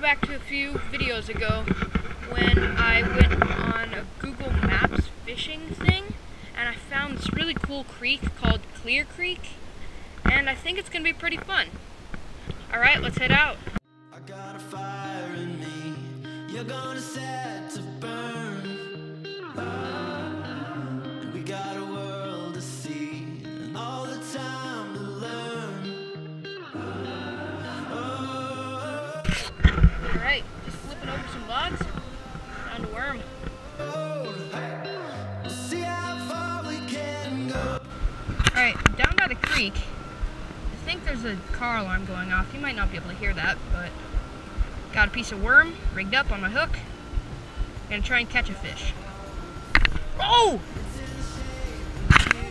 back to a few videos ago when I went on a Google Maps fishing thing, and I found this really cool creek called Clear Creek, and I think it's going to be pretty fun. Alright, let's head out. I got a fire in me, you're gonna set to burn. And we got a world to see, and all the time to learn. Alright, just flipping over some logs, found a worm. Alright, down by the creek. I think there's a car alarm going off. You might not be able to hear that, but got a piece of worm rigged up on my hook. Gonna try and catch a fish. Oh! Oh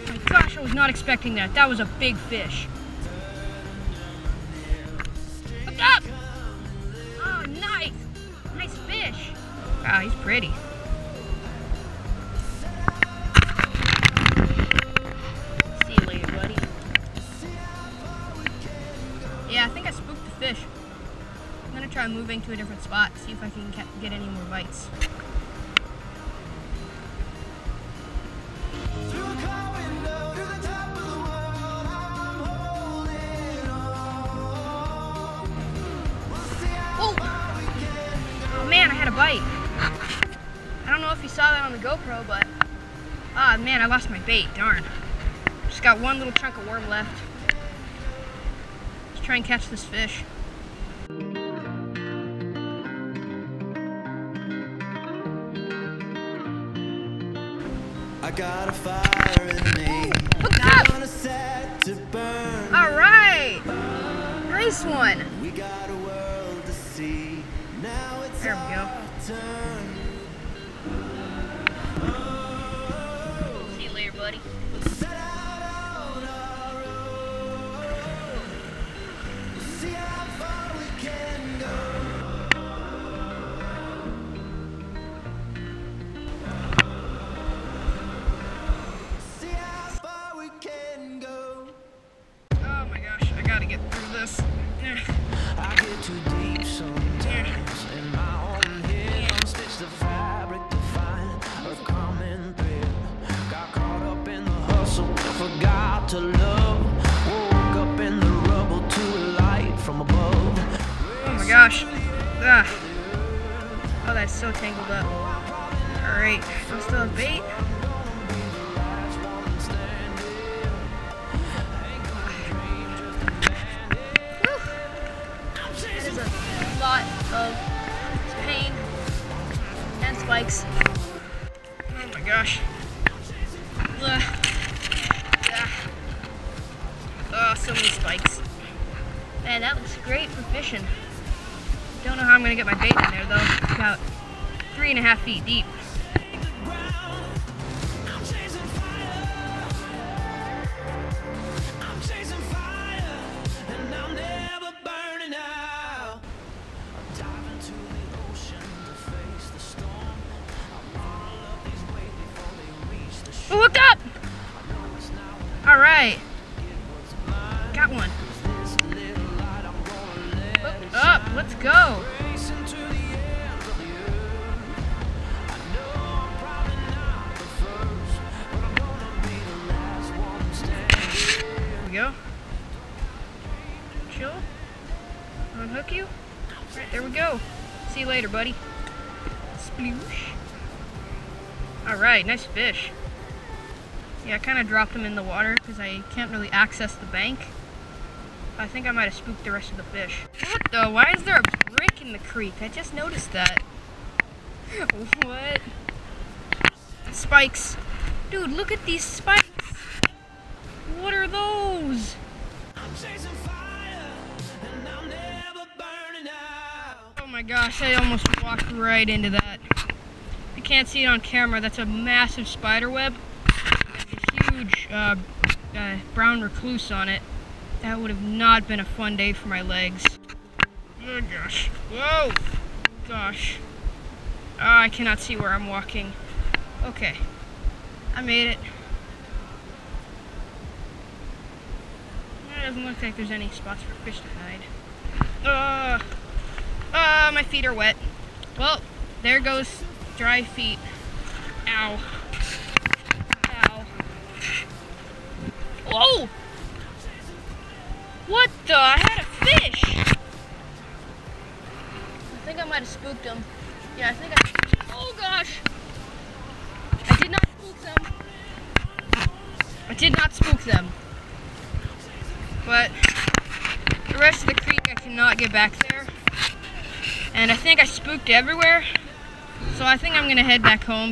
my gosh, I was not expecting that. That was a big fish. Hooked up! Oh, nice! Nice fish. Wow, he's pretty. Yeah, I think I spooked the fish. I'm gonna try moving to a different spot, see if I can get any more bites. Oh! Oh man, I had a bite. I don't know if you saw that on the GoPro, but ah man, I lost my bait, darn. Just got one little chunk of worm left. Try and catch this fish. I got a fire in me. Hooked up. Set to burn. All right, nice one. We got a world to see. Now it's there we go. See you later, buddy. Gosh. Ugh. Oh, that's so tangled up. Alright, I'm still on bait. There's a lot of pain and spikes. Oh my gosh. Ugh. Oh, so many spikes. Man, that looks great for fishing. Don't know how I'm gonna get my bait in there though. It's about 3.5 feet deep. Look up! All right, got one. Up, let's go. There we go. Chill. Unhook you. Right, there we go. See you later, buddy. Sploosh. Alright, nice fish. Yeah, I kind of dropped him in the water because I can't really access the bank. I think I might have spooked the rest of the fish. What though? Why is there a brick in the creek? I just noticed that. What? Spikes. Dude, look at these spikes. What are those? I'm chasing fire and I'm never burning out. Oh my gosh, I almost walked right into that. If you can't see it on camera, that's a massive spider web. There's a huge brown recluse on it. That would have not been a fun day for my legs. Oh gosh. Whoa! Gosh. Oh, I cannot see where I'm walking. Okay. I made it. It doesn't look like there's any spots for fish to hide. My feet are wet. Well, there goes dry feet. Ow. Ow. Whoa! What the? I had a fish! I think I might have spooked him. Yeah, I think I... Oh gosh! I did not spook them. I did not spook them. But the rest of the creek I cannot get back there. And I think I spooked everywhere. So I think I'm gonna head back home.